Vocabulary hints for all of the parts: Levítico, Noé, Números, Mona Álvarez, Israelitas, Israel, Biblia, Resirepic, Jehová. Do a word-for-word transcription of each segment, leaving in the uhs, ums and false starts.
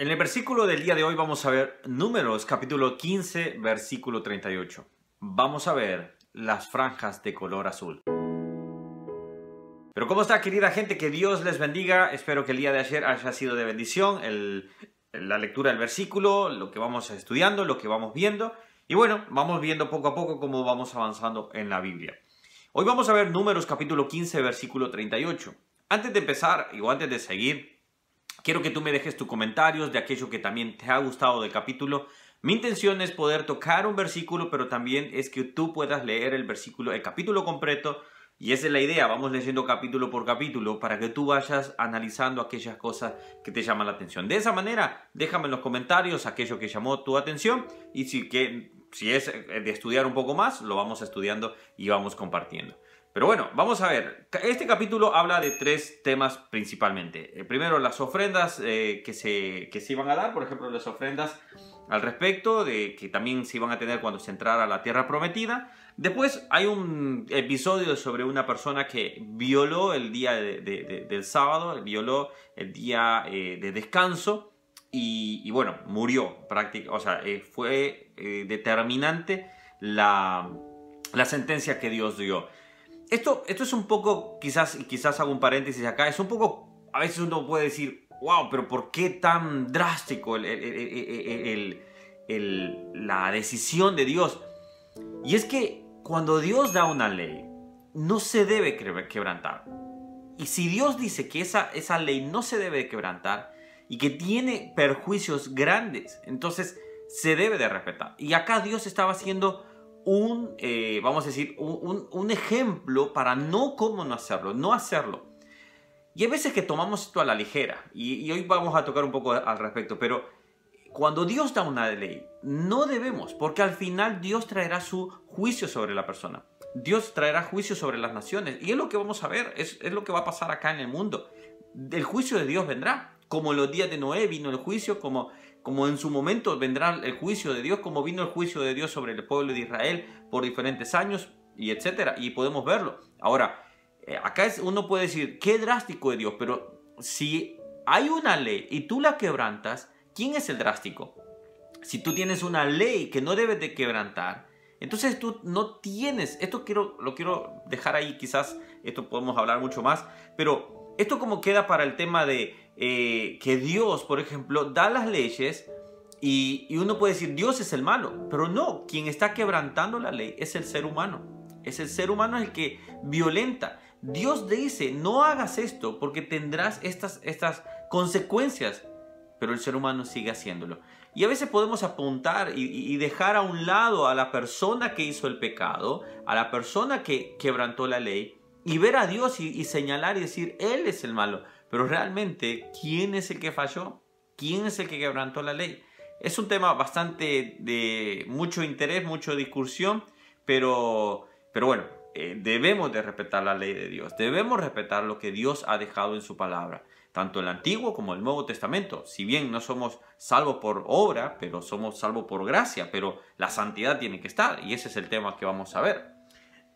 En el versículo del día de hoy vamos a ver Números capítulo quince, versículo treinta y ocho. Vamos a ver las franjas de color azul. Pero ¿cómo está, querida gente? Que Dios les bendiga. Espero que el día de ayer haya sido de bendición el, la lectura del versículo, lo que vamos estudiando, lo que vamos viendo. Y bueno, vamos viendo poco a poco cómo vamos avanzando en la Biblia. Hoy vamos a ver Números capítulo quince, versículo treinta y ocho. Antes de empezar, o antes de seguir, quiero que tú me dejes tus comentarios de aquello que también te ha gustado del capítulo. Mi intención es poder tocar un versículo, pero también es que tú puedas leer el versículo, el capítulo completo. Y esa es la idea, vamos leyendo capítulo por capítulo para que tú vayas analizando aquellas cosas que te llaman la atención. De esa manera, déjame en los comentarios aquello que llamó tu atención y si, que, si es de estudiar un poco más, lo vamos estudiando y vamos compartiendo. Pero bueno, vamos a ver, este capítulo habla de tres temas principalmente. Primero, las ofrendas eh, que, se, que se iban a dar, por ejemplo, las ofrendas al respecto, de que también se iban a tener cuando se entrara a la tierra prometida. Después hay un episodio sobre una persona que violó el día de, de, de, del sábado, violó el día eh, de descanso y, y bueno, murió prácticamente. O sea, eh, fue eh, determinante la, la sentencia que Dios dio. Esto, esto es un poco, quizás, quizás hago un paréntesis acá, es un poco, a veces uno puede decir, wow, pero ¿por qué tan drástico el, el, el, el, el, la decisión de Dios? Y es que cuando Dios da una ley, no se debe quebrantar. Y si Dios dice que esa, esa ley no se debe quebrantar y que tiene perjuicios grandes, entonces se debe de respetar. Y acá Dios estaba haciendo un, eh, vamos a decir, un, un, un ejemplo para no cómo no hacerlo, no hacerlo. Y hay veces que tomamos esto a la ligera, y, y hoy vamos a tocar un poco al respecto, pero cuando Dios da una ley, no debemos, porque al final Dios traerá su juicio sobre la persona. Dios traerá juicio sobre las naciones, y es lo que vamos a ver, es, es lo que va a pasar acá en el mundo. El juicio de Dios vendrá, como en los días de Noé vino el juicio, como... como en su momento vendrá el juicio de Dios, como vino el juicio de Dios sobre el pueblo de Israel por diferentes años, y etcétera. Y podemos verlo. Ahora, acá es, uno puede decir, qué drástico es Dios, pero si hay una ley y tú la quebrantas, ¿quién es el drástico? Si tú tienes una ley que no debes de quebrantar, entonces tú no tienes... Esto quiero, lo quiero dejar ahí, quizás esto podemos hablar mucho más, pero esto como queda para el tema de... Eh, que Dios, por ejemplo, da las leyes y, y uno puede decir Dios es el malo, pero no, quien está quebrantando la ley es el ser humano, es el ser humano el que violenta. Dios dice no hagas esto porque tendrás estas, estas consecuencias, pero el ser humano sigue haciéndolo. Y a veces podemos apuntar y, y dejar a un lado a la persona que hizo el pecado, a la persona que quebrantó la ley y ver a Dios y, y señalar y decir Él es el malo. Pero realmente, ¿quién es el que falló? ¿Quién es el que quebrantó la ley? Es un tema bastante de mucho interés, mucha discusión, pero, pero bueno, eh, debemos de respetar la ley de Dios. Debemos respetar lo que Dios ha dejado en su palabra, tanto el Antiguo como el Nuevo Testamento. Si bien no somos salvos por obra, pero somos salvos por gracia, pero la santidad tiene que estar y ese es el tema que vamos a ver.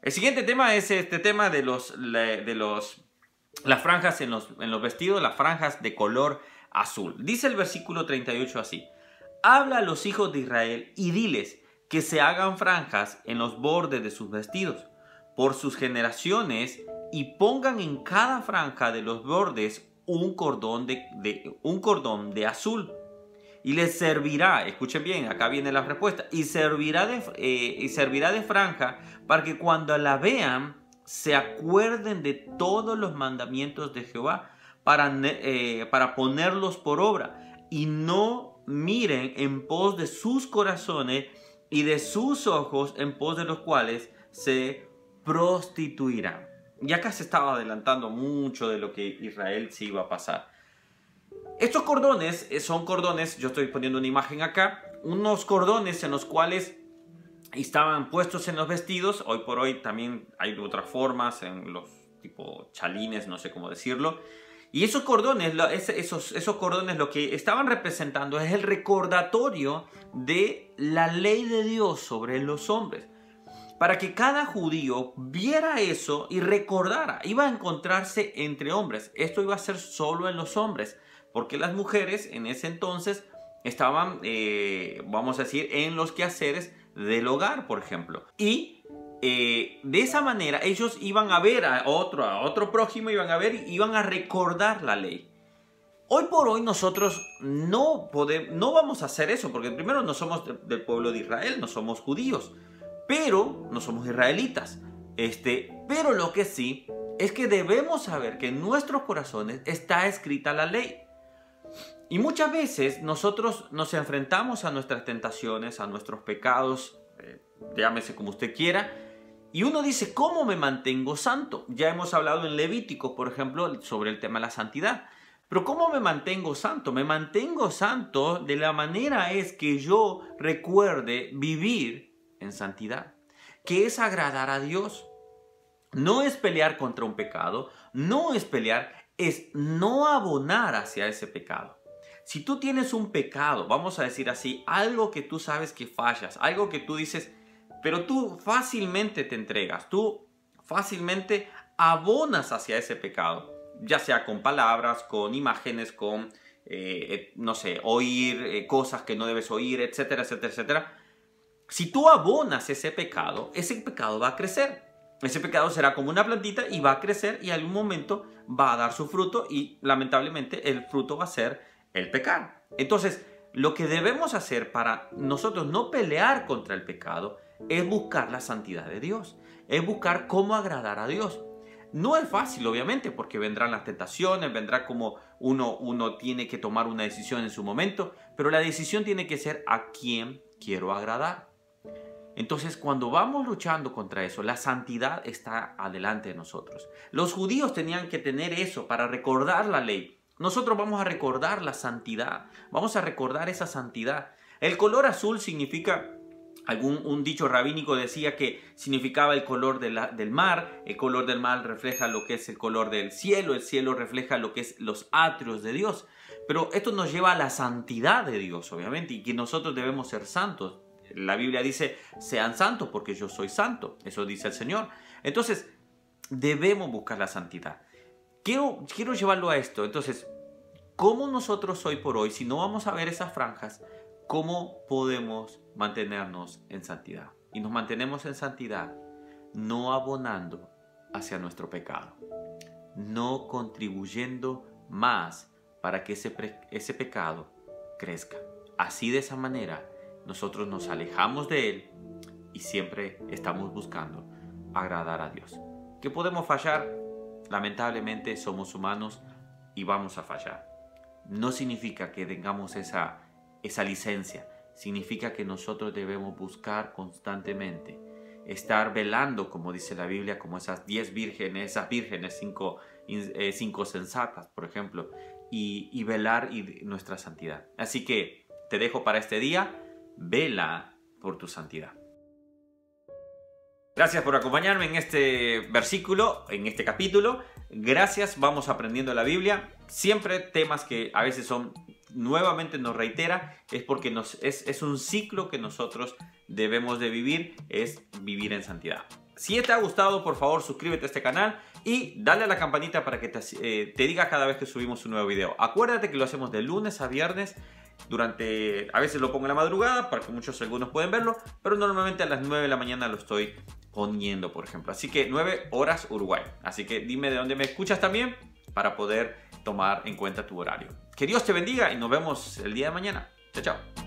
El siguiente tema es este tema de los... De los Las franjas en los, en los vestidos, las franjas de color azul. Dice el versículo treinta y ocho así. Habla a los hijos de Israel y diles que se hagan franjas en los bordes de sus vestidos, por sus generaciones, y pongan en cada franja de los bordes un cordón de, de, un cordón de azul. Y les servirá, escuchen bien, acá viene la respuesta, y servirá de, eh, y servirá de franja para que cuando la vean, se acuerden de todos los mandamientos de Jehová para, eh, para ponerlos por obra y no miren en pos de sus corazones y de sus ojos en pos de los cuales se prostituirán. Y acá se estaba adelantando mucho de lo que Israel se iba a pasar. Estos cordones son cordones, yo estoy poniendo una imagen acá, unos cordones en los cuales estaban puestos en los vestidos. Hoy por hoy también hay otras formas, en los tipo chalines, no sé cómo decirlo. Y esos cordones, esos, esos cordones lo que estaban representando es el recordatorio de la ley de Dios sobre los hombres. Para que cada judío viera eso y recordara, iba a encontrarse entre hombres. Esto iba a ser solo en los hombres. porque las mujeres en ese entonces estaban, eh, vamos a decir, en los quehaceres del hogar, por ejemplo. Y eh, de esa manera ellos iban a ver a otro, a otro prójimo, iban a ver, iban a recordar la ley. Hoy por hoy nosotros no, podemos, no vamos a hacer eso, porque primero no somos del pueblo de Israel, no somos judíos, pero no somos israelitas. Este, pero lo que sí es que debemos saber que en nuestros corazones está escrita la ley. Y muchas veces nosotros nos enfrentamos a nuestras tentaciones, a nuestros pecados, eh, llámese como usted quiera, y uno dice, ¿cómo me mantengo santo? Ya hemos hablado en Levítico, por ejemplo, sobre el tema de la santidad. Pero ¿cómo me mantengo santo? Me mantengo santo de la manera es que yo recuerde vivir en santidad, que es agradar a Dios. No es pelear contra un pecado, no es pelear, es no abonar hacia ese pecado. Si tú tienes un pecado, vamos a decir así, algo que tú sabes que fallas, algo que tú dices, pero tú fácilmente te entregas, tú fácilmente abonas hacia ese pecado, ya sea con palabras, con imágenes, con, eh, no sé, oír eh, cosas que no debes oír, etcétera, etcétera, etcétera. Si tú abonas ese pecado, ese pecado va a crecer. Ese pecado será como una plantita y va a crecer y en algún momento va a dar su fruto y lamentablemente el fruto va a ser el pecar. Entonces, lo que debemos hacer para nosotros no pelear contra el pecado es buscar la santidad de Dios, es buscar cómo agradar a Dios. No es fácil, obviamente, porque vendrán las tentaciones, vendrá como uno, uno tiene que tomar una decisión en su momento, pero la decisión tiene que ser a quién quiero agradar. Entonces, cuando vamos luchando contra eso, la santidad está adelante de nosotros. Los judíos tenían que tener eso para recordar la ley. Nosotros vamos a recordar la santidad, vamos a recordar esa santidad. El color azul significa, algún un dicho rabínico decía que significaba el color de la, del mar, el color del mar refleja lo que es el color del cielo, el cielo refleja lo que es los atrios de Dios. Pero esto nos lleva a la santidad de Dios, obviamente, y que nosotros debemos ser santos. La Biblia dice, sean santos porque yo soy santo, eso dice el Señor. Entonces, debemos buscar la santidad. Quiero, quiero llevarlo a esto. Entonces, ¿cómo nosotros hoy por hoy, si no vamos a ver esas franjas, cómo podemos mantenernos en santidad? Y nos mantenemos en santidad no abonando hacia nuestro pecado, no contribuyendo más para que ese, ese pecado crezca. Así de esa manera nosotros nos alejamos de él y siempre estamos buscando agradar a Dios. ¿Qué podemos fallar? Lamentablemente somos humanos y vamos a fallar. No significa que tengamos esa, esa licencia. Significa que nosotros debemos buscar constantemente, estar velando, como dice la Biblia, como esas diez vírgenes, esas vírgenes cinco, eh, cinco sensatas, por ejemplo, y, y velar y nuestra santidad. Así que te dejo para este día, vela por tu santidad. Gracias por acompañarme en este versículo, en este capítulo. Gracias, vamos aprendiendo la Biblia. Siempre temas que a veces son, nuevamente nos reitera, es porque nos, es, es un ciclo que nosotros debemos de vivir, es vivir en santidad. Si te ha gustado, por favor, suscríbete a este canal y dale a la campanita para que te, eh, te diga cada vez que subimos un nuevo video. Acuérdate que lo hacemos de lunes a viernes. Durante, a veces lo pongo en la madrugada para que muchos algunos pueden verlo, pero normalmente a las nueve de la mañana lo estoy poniendo, por ejemplo. Así que nueve horas Uruguay. Así que dime de dónde me escuchas también para poder tomar en cuenta tu horario. Que Dios te bendiga y nos vemos el día de mañana. Chao, chao.